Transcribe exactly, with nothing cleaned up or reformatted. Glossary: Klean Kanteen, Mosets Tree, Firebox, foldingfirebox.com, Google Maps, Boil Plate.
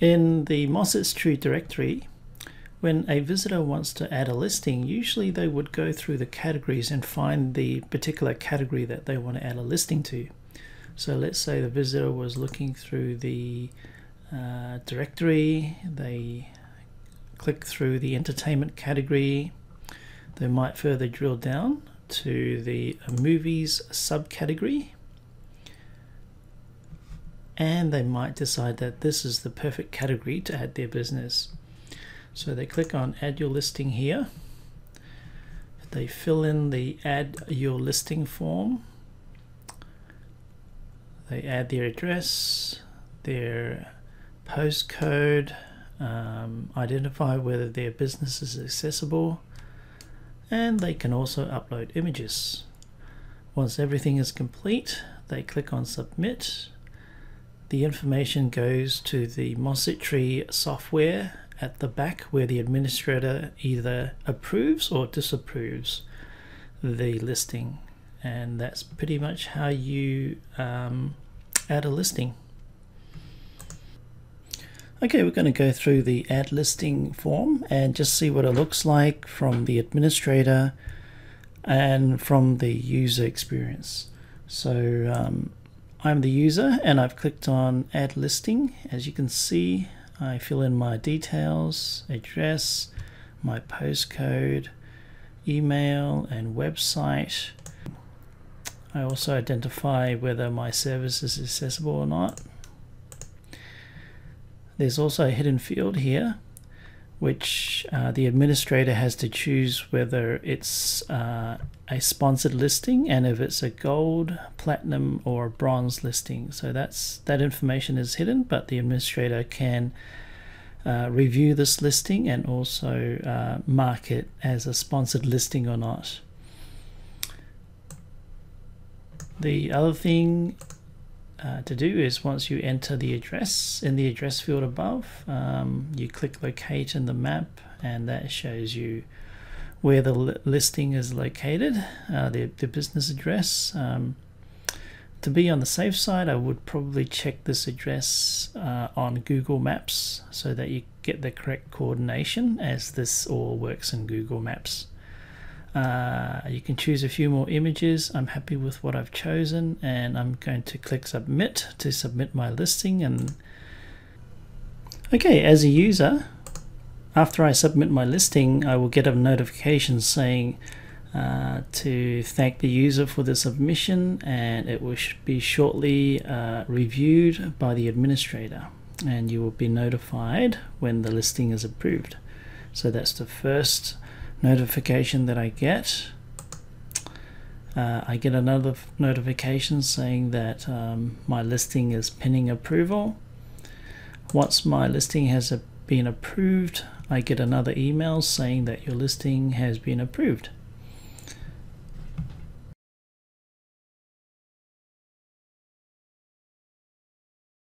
In the Mosets Tree directory, when a visitor wants to add a listing, usually they would go through the categories and find the particular category that they want to add a listing to. So let's say the visitor was looking through the uh, directory, they click through the entertainment category, they might further drill down to the movies subcategory, and they might decide that this is the perfect category to add their business. So they click on add your listing here, they fill in the add your listing form, they add their address, their postcode, um, identify whether their business is accessible, and they can also upload images. Once everything is complete, they click on submit. The information goes to the Mosset Tree software at the back, where the administrator either approves or disapproves the listing. And that's pretty much how you um, add a listing. Okay, we're going to go through the add listing form and just see what it looks like from the administrator and from the user experience. So um, I'm the user and I've clicked on add listing. As you can see, I fill in my details, address, my postcode, email, and website. I also identify whether my service is accessible or not. There's also a hidden field here, which uh, the administrator has to choose whether it's uh, a sponsored listing and if it's a gold, platinum, or a bronze listing. So that's that information is hidden, but the administrator can uh, review this listing and also uh, mark it as a sponsored listing or not. The other thing Uh, to do is, once you enter the address in the address field above, um, you click locate in the map, and that shows you where the li listing is located, uh, the, the business address. Um, to be on the safe side, I would probably check this address uh, on Google Maps so that you get the correct coordination, as this all works in Google Maps. Uh, you can choose a few more images. I'm happy with what I've chosen, and I'm going to click submit to submit my listing. And okay, as a user, after I submit my listing, I will get a notification saying uh, to thank the user for the submission, and it will be shortly uh, reviewed by the administrator, and you will be notified when the listing is approved. So that's the first notification that I get. Uh, I get another notification saying that um, my listing is pending approval. Once my listing has been approved, I get another email saying that your listing has been approved.